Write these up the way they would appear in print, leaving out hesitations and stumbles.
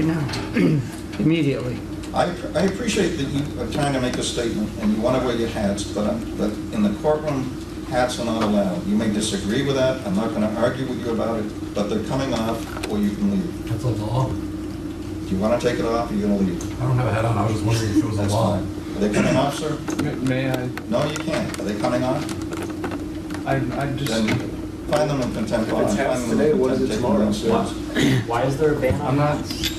right now, immediately. I appreciate that you are trying to make a statement and you want to wear your hats, but in the courtroom, hats are not allowed. You may disagree with that. I'm not going to argue with you about it, but they're coming off or you can leave. That's a law. Do you want to take it off or you're going to leave? I don't have a hat on. I was just wondering if it was a law. Fine. Are they coming off, sir? May I? No, you can't. Are they coming off? I just... Then find them in contempt. If it's hats today, what is it tomorrow? Why is there a ban on hats?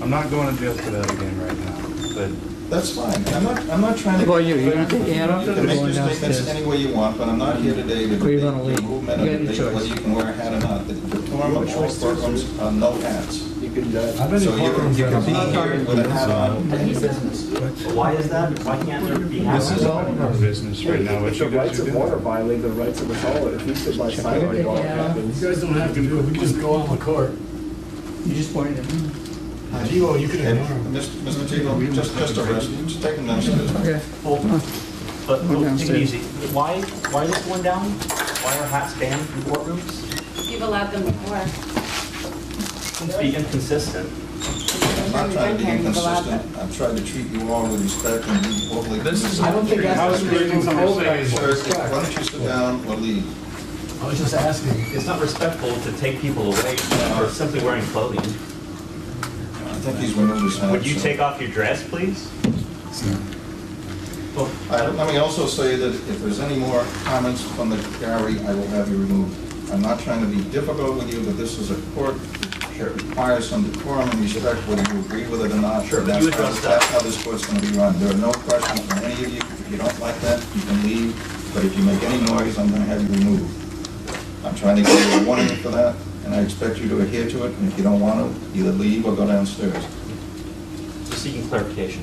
I'm not going to jail for that again right now, but that's fine. I'm not trying to. Well, you're not taking it off. You can make your statements any way you want, but I'm not here today to debate the movement of the debate, whether you can wear a hat or not. The form of all courtrooms are no hats. You can judge. So you can be here with a hat on. Why is that? Why can't there be hats? This is all of our business right now. If the rights of one are violated, the rights of us all. If you sit by silent, it all happens. You guys don't have to do it. We just go on the court. You just pointed at me. Tebow, you could ignore him. Mr. Tebow, just arrest him. Just take him downstairs. Okay. Well, but take it easy. Why is this going down? Why are hats banned from courtrooms? You've allowed them before. Don't be inconsistent. I'm not trying to be inconsistent. I'm trying to treat you all with respect and be totally consistent. I don't think that's the thing. Why don't you sit down or leave? I was just asking. It's not respectful to take people away for simply wearing clothing. I think he's wearing his hat. Would you take off your dress, please? No. Well, let me also say that if there's any more comments from the gallery, I will have you removed. I'm not trying to be difficult with you, but this is a court that requires some decorum and respect, whether you agree with it or not. Sure. That's how this court's going to be run. There are no questions from any of you. If you don't like that, you can leave. But if you make any noise, I'm going to have you removed. I'm trying to give you a warning for that. And I expect you to adhere to it, and if you don't want to, either leave or go downstairs. Just seeking clarification.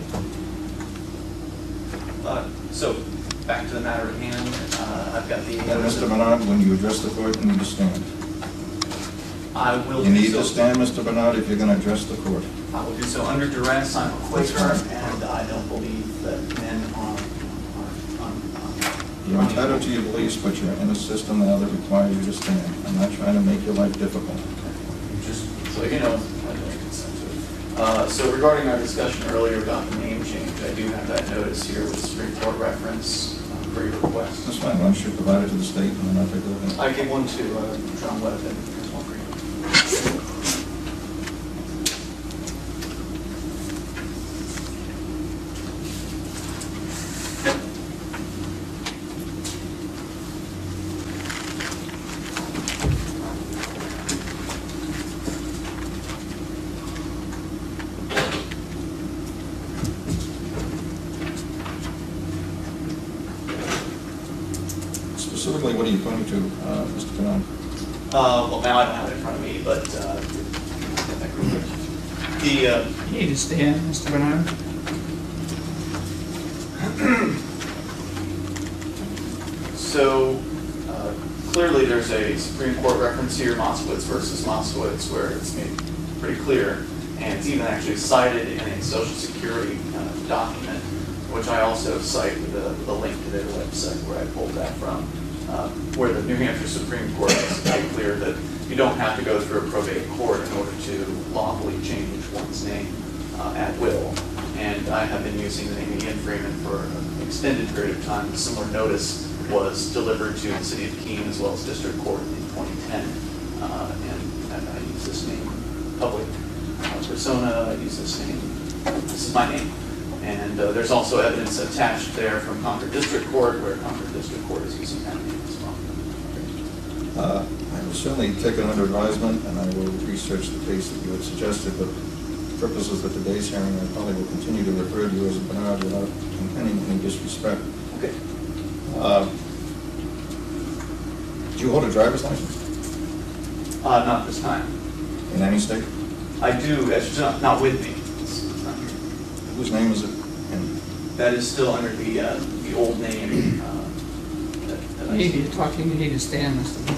So, back to the matter at hand. I've got the... And Mr. Bernard, when you address the court, you need to stand. I will do so. You need to stand, Mr. Bernard, if you're going to address the court. I will do so under duress. I'm a Quaker, and I don't believe that men You're entitled to your beliefs, but you're in a system now that requires you to stand. I'm not trying to make your life difficult. Just so you know, I don't consent to it. So regarding our discussion earlier about the name change, I do have that notice here with a Supreme Court reference for your request. That's fine. Why don't you provide it to the state and then I'll take a look at it? I gave one to John Weatherton. Well, now I don't have it in front of me, but you need to stand, Mr. Bernard. So clearly, there's a Supreme Court reference here, Moskowitz versus Moskowitz, where it's made pretty clear, and it's even actually cited in a Social Security document, which I also cite with a link to their website where I pulled that from. Where the New Hampshire Supreme Court has made clear that you don't have to go through a probate court in order to lawfully change one's name at will. And I have been using the name Ian Freeman for an extended period of time. A similar notice was delivered to the City of Keene as well as District Court in 2010. And I use this name public persona. I use this name. This is my name. And there's also evidence attached there from Concord District Court, where Concord District Court is using that name as well. I will certainly take it under advisement, and I will research the case that you had suggested. But for purposes of today's hearing, I probably will continue to refer to you as Bernard without intending any disrespect. Okay. Do you hold a driver's license? Not this time. In any state? I do. It's just not with me. Whose name is it? And that is still under the old name. You need to stand, Mr.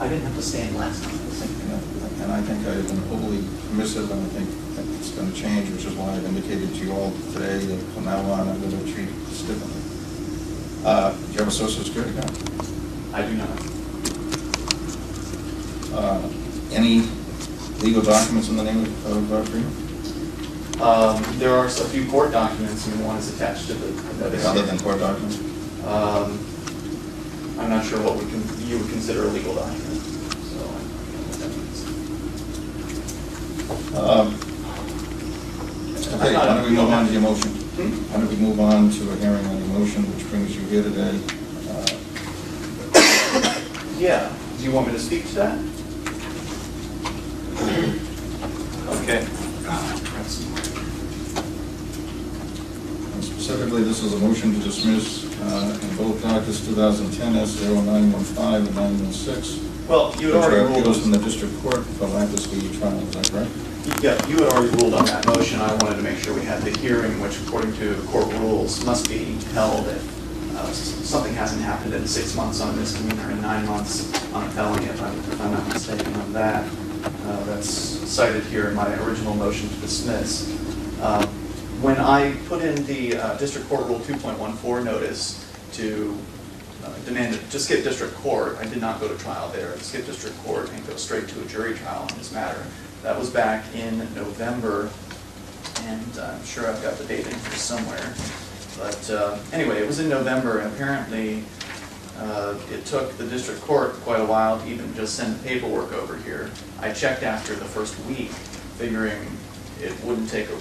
I didn't have to stand last time. And I think I have been overly permissive, and I think it's going to change, which is why I've indicated to you all today that from now on I'm going to treat this differently. Do you have a Social Security card? I do not. Any legal documents in the name of Freeman? There are a few court documents, and one is attached to the other. Other than court documents? I'm not sure what you would consider a legal document. So I don't know what that means. Okay, why don't we move on to your motion? Why don't we move on to a hearing on your motion, which brings you here today? Yeah. Do you want me to speak to that? Okay. And specifically, this is a motion to dismiss in both dockets 2010 S0915 and 916. Well, you had already ruled from the district court for lack of speedy trial. Is that correct? Yeah, you had already ruled on that motion. I wanted to make sure we had the hearing, which, according to court rules, must be held if something hasn't happened in 6 months on a misdemeanor and 9 months on a felony, if I'm not mistaken on that. That's cited here in my original motion to dismiss. When I put in the District Court Rule 2.14 notice to demand to skip District Court, I did not go to trial there, skip District Court and go straight to a jury trial on this matter. That was back in November, and I'm sure I've got the date in here somewhere. But anyway, it was in November, and apparently it took the district court quite a while to even just send the paperwork over here. I checked after the first week, figuring it wouldn't take a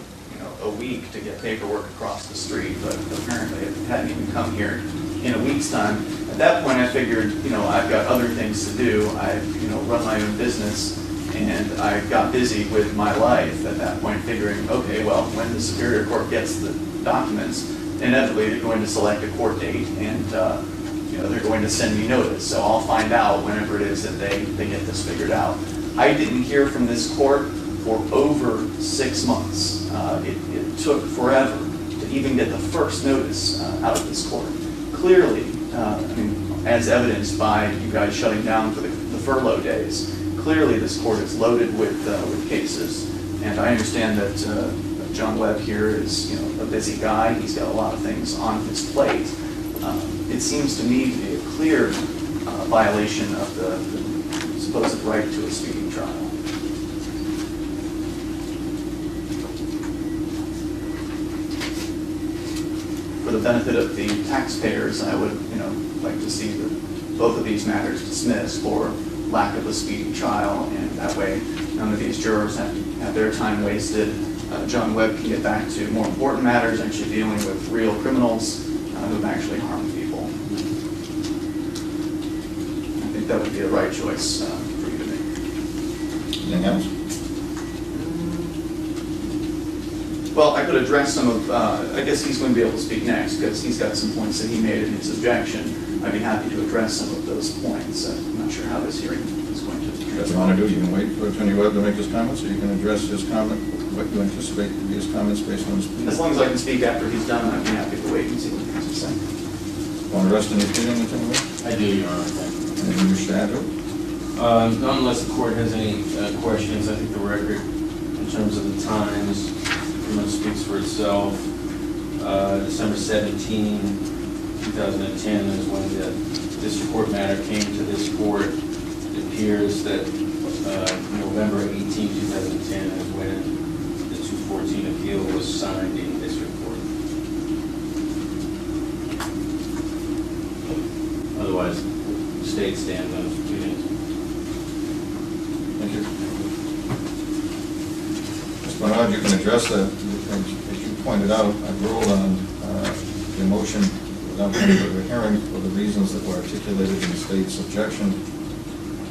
week to get paperwork across the street, but apparently it hadn't even come here in a week's time. At that point, I figured, I've got other things to do. I've run my own business, and I got busy with my life at that point, figuring, okay, well, when the Superior Court gets the documents, inevitably they're going to select a court date, and they're going to send me notice, so I'll find out whenever it is that they get this figured out. I didn't hear from this court for over 6 months. It took forever to even get the first notice out of this court. Clearly, as evidenced by you guys shutting down for the furlough days, clearly this court is loaded with cases, and I understand that John Webb here is a busy guy. He's got a lot of things on his plate. It seems to me to be a clear violation of the supposed right to a speedy trial. For the benefit of the taxpayers, I would, like to see both of these matters dismissed for lack of a speedy trial, and that way none of these jurors have to have their time wasted. John Webb can get back to more important matters, actually dealing with real criminals who have actually harmed people. I think that would be the right choice for you to make. Anything else? Well, I could address some of, I guess he's going to be able to speak next because he's got some points that he made in his objection. I'd be happy to address some of those points. I'm not sure how this hearing is going to be. That's what I do. You can wait for Attorney Webb to make his comments, or you can address his comment. What you anticipate to be his comments based on his opinion? As long as I can speak after he's done, I'd be happy to wait and see what he has to say. Want to rest on your opinion, Attorney Webb? I do, Your Honor. Thank you. And you wish to add to it? Unless the court has any questions, I think the record, in terms of the times, pretty much speaks for itself. December 17, 2010 is when the district court matter came to this court. It appears that November 18, 2010 is when 14 appeal was signed in this report. Otherwise, state stand those opinions. Thank you. Mr. Bernard, you can address that. As you pointed out, I ruled on the motion without further hearing for the reasons that were articulated in the state's objection,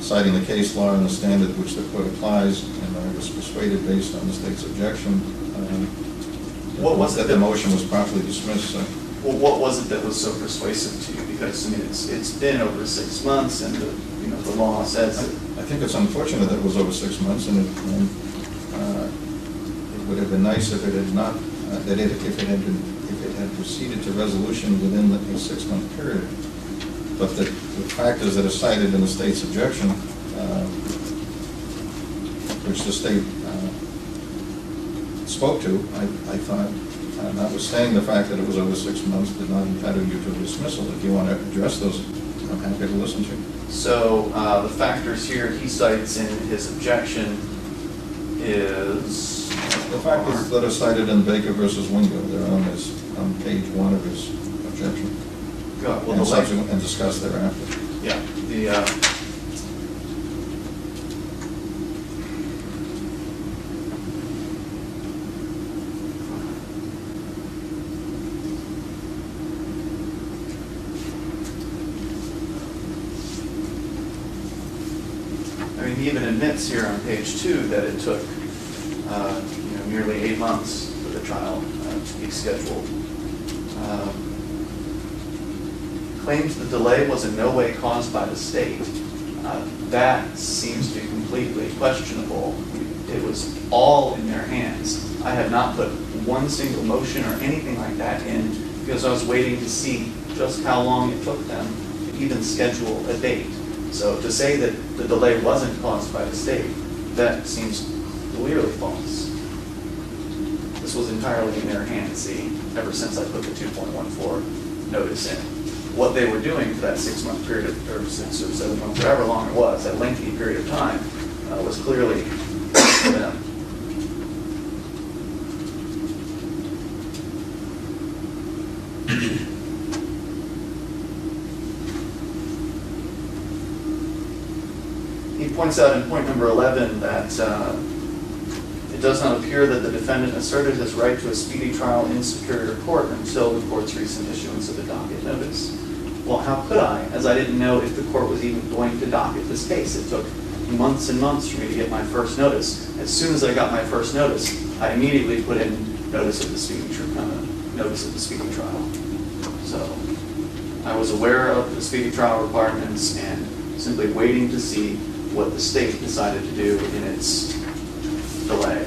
citing the case law and the standard which the court applies, and I was persuaded based on the state's objection that the motion was properly dismissed. So. Well, what was it that was so persuasive to you? Because I mean, it's been over 6 months, and the law says. I think it's unfortunate that it was over 6 months, and it would have been nice if it had not if it had proceeded to resolution within the 6 month period. But the factors that are cited in the state's objection, which the state spoke to, I thought, notwithstanding the fact that it was over 6 months, did not entitle you to a dismissal. If you want to address those, I'm happy to listen to you. So the factors here he cites in his objection is... The fact is that are cited in Baker versus Wingo. They're on his, on page 1 of his objection. God, well, and discussed thereafter. Yeah. The, he even admits here on page 2 that it took nearly 8 months for the trial to be scheduled. Claims the delay was in no way caused by the state. That seems to be completely questionable. It was all in their hands. I have not put one single motion or anything like that in because I was waiting to see just how long it took them to even schedule a date. So to say that the delay wasn't caused by the state, that seems clearly false. This was entirely in their hands, see, ever since I put the 2.14 notice in. What they were doing for that 6-month period, or 6 or 7 months, however long it was, that lengthy period of time, was clearly for them. Points out in point number 11 that it does not appear that the defendant asserted his right to a speedy trial in superior court until the court's recent issuance of the docket notice. Well, how could I, as I didn't know if the court was even going to docket this case? It took months and months for me to get my first notice. As soon as I got my first notice, I immediately put in notice of the speedy trial. So I was aware of the speedy trial requirements and simply waiting to see what the state decided to do in its delay.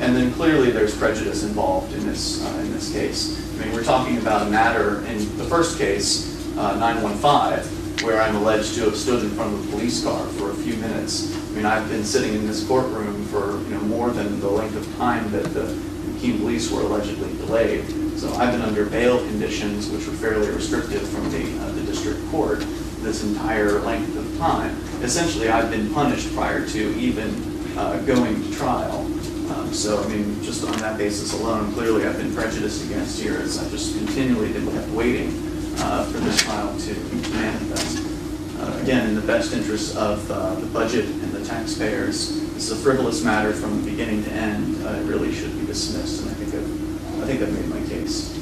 And then clearly there's prejudice involved in this case. I mean, we're talking about a matter in the first case, 915, where I'm alleged to have stood in front of a police car for a few minutes. I mean, I've been sitting in this courtroom for more than the length of time that the Keene police were allegedly delayed. So I've been under bail conditions, which were fairly restrictive from the district court, this entire length of time. Essentially, I've been punished prior to even going to trial. So, I mean, just on that basis alone, clearly I've been prejudiced against here as I just continually kept waiting for this trial to manifest. Again, in the best interest of the budget and the taxpayers, it's a frivolous matter from beginning to end. It really should be dismissed, and I think I've made my case.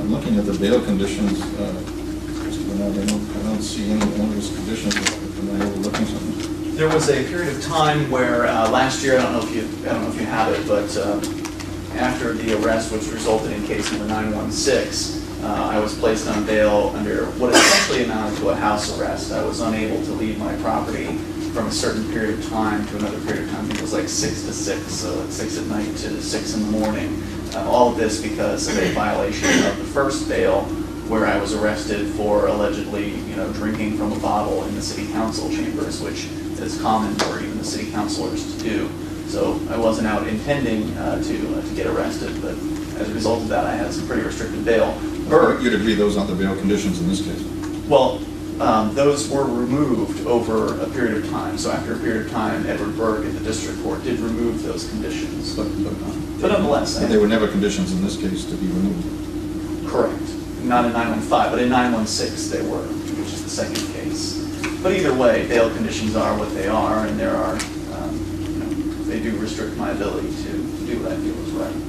I'm looking at the bail conditions. I don't see any of those conditions. Am I overlooking something? There was a period of time where last year, I don't know if you have it, but after the arrest, which resulted in case number 916. I was placed on bail under what essentially amounted to a house arrest. I was unable to leave my property from a certain period of time to another period of time. It was like 6 to 6, so like 6 at night to 6 in the morning. All of this because of a violation of the first bail, where I was arrested for allegedly, drinking from a bottle in the city council chambers, which is common for even the city councilors to do. So I wasn't out intending to get arrested, but as a result of that, I had some pretty restricted bail. Burke, you'd agree those aren't the bail conditions in this case? Well, those were removed over a period of time. So after a period of time, Edward Burke and the district court did remove those conditions. But nonetheless. But they were never conditions in this case to be removed. Correct. Not in 915, but in 916 they were, which is the second case. But either way, bail conditions are what they are, and there are, they do restrict my ability to do what I feel is right.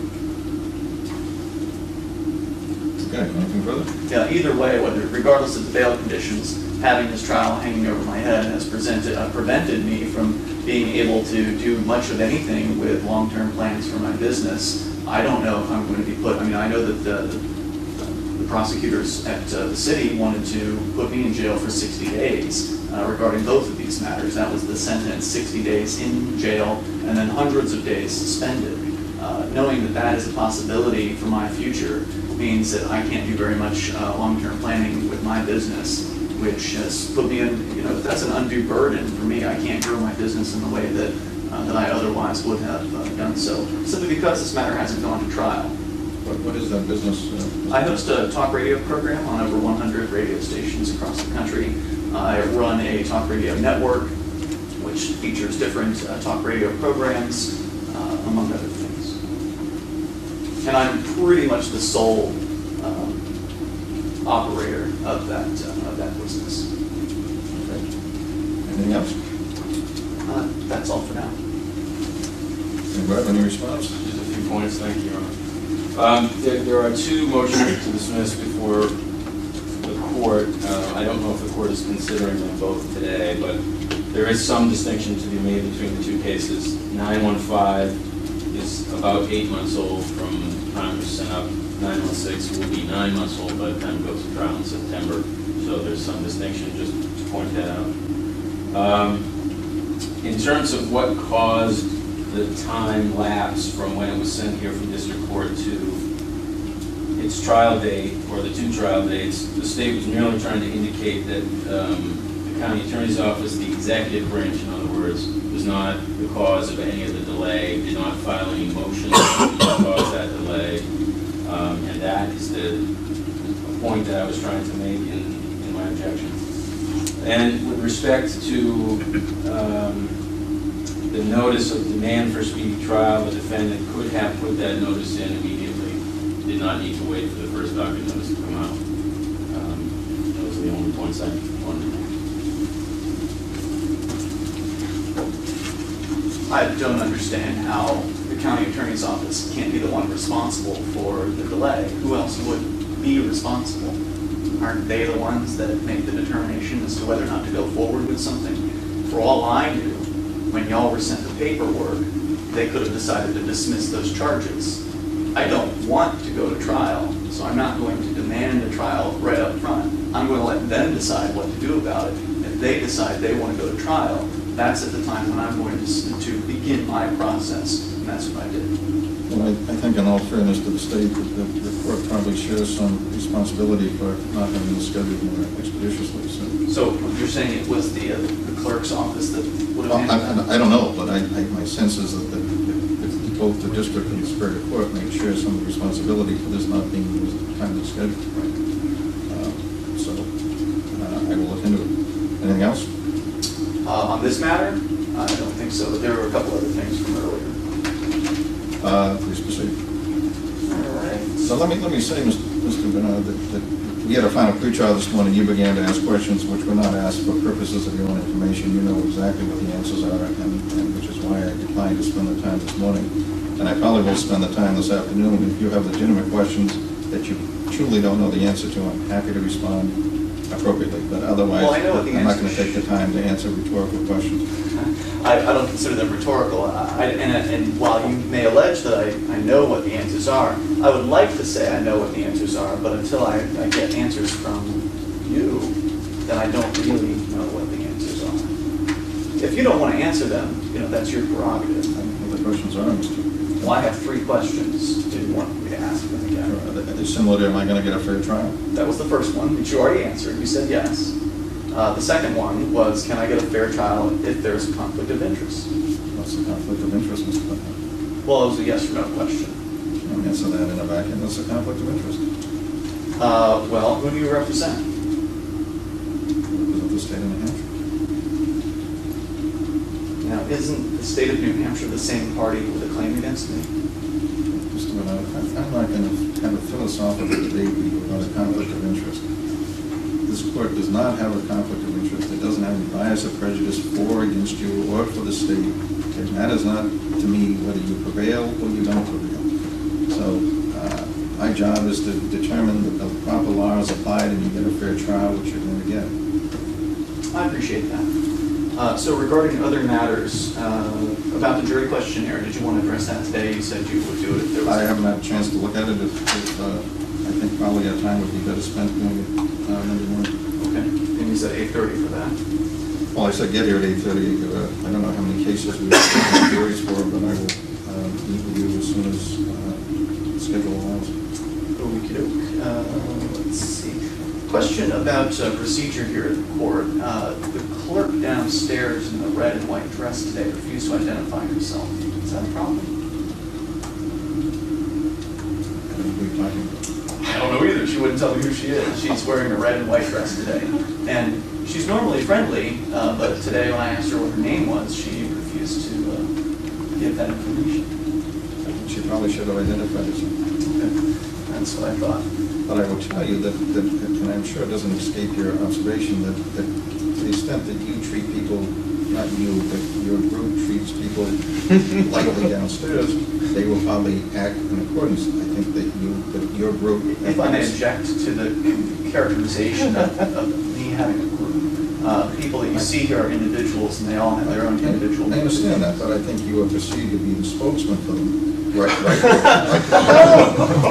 Okay, anything further? Yeah, either way, regardless of the bail conditions, having this trial hanging over my head has prevented me from being able to do much of anything with long-term plans for my business. I don't know if I'm going to be put, I know that the prosecutors at the city wanted to put me in jail for 60 days regarding both of these matters. That was the sentence, 60 days in jail and then hundreds of days suspended. Knowing that that is a possibility for my future means that I can't do very much long-term planning with my business, which has put me in, that's an undue burden for me. I can't grow my business in the way that than I otherwise would have done so, simply because this matter hasn't gone to trial. What is that business? I host a talk radio program on over 100 radio stations across the country. I run a talk radio network, which features different talk radio programs, among other things. And I'm pretty much the sole operator of that business. Okay. Anything else? That's all for now. Anybody have any response? Just a few points. Thank you, Your Honor. There are two motions to dismiss before the court. I don't know if the court is considering them both today, but there is some distinction to be made between the two cases. 915 is about 8 months old from the time it was sent up. 916 will be 9 months old by the time it goes to trial in September. So there's some distinction, just to point that out. In terms of what caused the time lapse from when it was sent here from district court to its trial date, or the two trial dates, the state was merely trying to indicate that the county attorney's office, the executive branch, in other words, was not the cause of any of the delay, did not file any motions that caused that delay. And that is the point that I was trying to make in my objection. And with respect to the notice of demand for speedy trial, the defendant could have put that notice in immediately. Did not need to wait for the first docket notice to come out. Those are the only points I wanted to make. I don't understand how the county attorney's office can't be the one responsible for the delay. Who else would be responsible? Aren't they the ones that make the determination as to whether or not to go forward with something? For all I knew, when y'all were sent the paperwork, they could have decided to dismiss those charges. I don't want to go to trial, so I'm not going to demand a trial right up front. I'm going to let them decide what to do about it. If they decide they want to go to trial, that's at the time when I'm going to begin my process, and that's what I did. Well, I think in all fairness to the state, the court probably shares some responsibility for not having this scheduled more expeditiously. So you're saying it was the clerk's office that would have handled that? I don't know, but my sense is that both the district and the superior court may share some responsibility for this not being timely scheduled. Right. I will look into it. Anything else? On this matter? I don't think so, but there were a couple other things from earlier. Please proceed. All right. So let me say, Mr. Bernard, that we had a final pretrial this morning. You began to ask questions which were not asked for purposes of your own information. You know exactly what the answers are, and which is why I declined to spend the time this morning. And I probably will spend the time this afternoon. If you have legitimate questions that you truly don't know the answer to, I'm happy to respond appropriately, but otherwise, I'm not going to take the time to answer rhetorical questions. I don't consider them rhetorical, and while you may allege that I know what the answers are, I would like to say I know what the answers are, but until I get answers from you, then I don't really know what the answers are. If you don't want to answer them, that's your prerogative. I don't know what the questions are, Mr. Well, I have three questions. Do you want me to ask them again? Sure. Are they similar to, am I going to get a fair trial? That was the first one that you already answered. You said yes. The second one was, can I get a fair trial if there's a conflict of interest? What's the conflict of interest, Mr. Butler? Well, it was a yes or no question. You don't answer that in a vacuum. What's the conflict of interest? Well, who do you represent? I represent the state of New Hampshire. Now, isn't the state of New Hampshire the same party with a claim against me? Mr. Minot, I'm not going to have a philosophical debate with you about a conflict of interest. This court does not have a conflict of interest. It doesn't have any bias or prejudice for or against you or for the state. It matters not to me whether you prevail or you don't prevail. So my job is to determine that the proper law is applied and you get a fair trial, which you're going to get. I appreciate that. So regarding other matters, about the jury questionnaire, did you want to address that today? You said you would do it if there was... I haven't had a chance to look at it. I think probably our time would be better spent doing it Monday morning. Okay. And you said 8:30 for that? Well, I said get here at 8:30. I don't know how many cases we have juries for, but I will meet with you as soon as the schedule allows. Okey-doke. Let's see. Question about procedure here at the court. The clerk down downstairs in a red and white dress today refused to identify himself. Is that a problem? I don't know either. She wouldn't tell me who she is. She's wearing a red and white dress today. And she's normally friendly, but today when I asked her what her name was, she refused to give that information. She probably should have identified herself. That's what I thought. But I will tell you that, and I'm sure it doesn't escape your observation, that to the extent that you treat people, not you, but your group treats people lightly downstairs, they will probably act in accordance. I think that your group... If I may object to the characterization of me having a group, people that you see here are individuals, and they all have their own individual... I understand that, but I think you are perceived to be the spokesman for them. Right.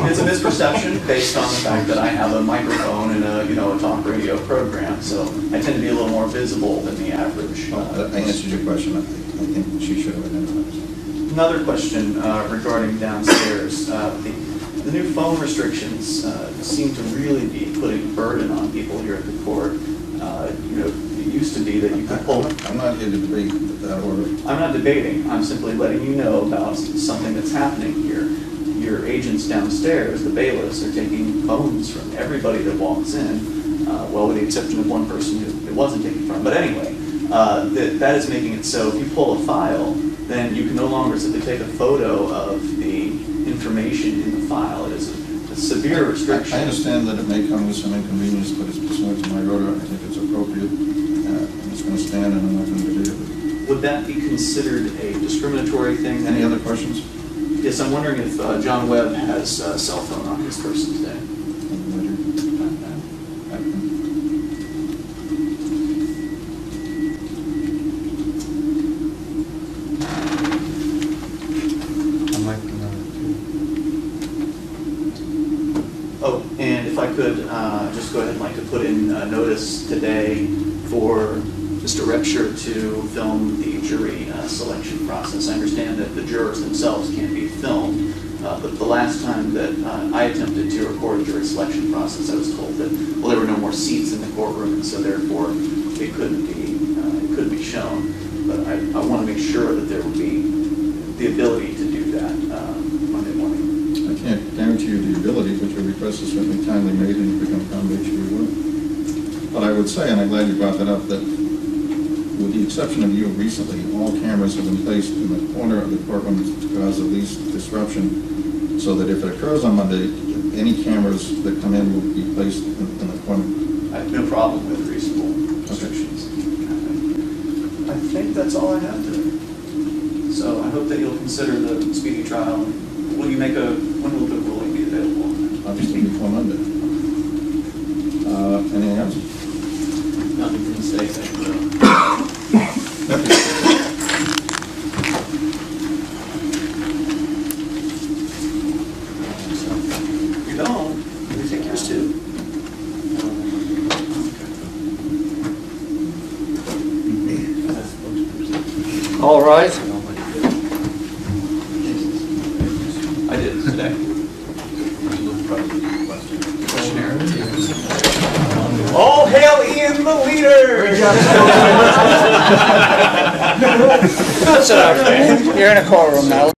It's a misperception based on the fact that I have a microphone and a talk radio program, so I tend to be a little more visible than the average. I answered your question. I think she should have identified. Another question regarding downstairs. The new phone restrictions seem to really be putting a burden on people here at the court. It used to be that you could pull... I'm not here to debate that order. I'm not debating. I'm simply letting you know about something that's happening here. Your agents downstairs, the bailiffs, are taking phones from everybody that walks in, well, with the exception of one person who it wasn't taken from. But anyway, that is making it so if you pull a file, then you can no longer simply take a photo of the information in the file. It is a severe restriction. I understand that it may come with some inconvenience, but it's pursuant to my order. I think it's appropriate. Going to stand and I'm not going to do it. Would that be considered a discriminatory thing? Any other questions? Yes, I'm wondering if John Webb has a cell phone on his person today. I might be on it too. Oh, and if I could just go ahead and put in a notice today for Mr. Repsher to film the jury selection process. I understand that the jurors themselves can't be filmed, but the last time that I attempted to record the jury selection process, I was told that, well, there were no more seats in the courtroom, and so therefore it couldn't be shown. But I want to make sure that there would be the ability to do that Monday morning. I can't guarantee you the ability, but your request is certainly timely made, and if we can accommodate you, we will. But I would say, and I'm glad you brought that up, that with the exception of you recently, all cameras have been placed in the corner of the courtroom to cause the least disruption, so that if it occurs on Monday, any cameras that come in will be placed in the corner. I have no problem with reasonable restrictions. Okay. I think that's all I have today. So I hope that you'll consider the speedy trial. Will you make when will the ruling be available? Obviously before Monday. Anything else? Nothing for the state, thank you. All right. I did it today. All hail Ian the leader! That's enough. You're in a courtroom now.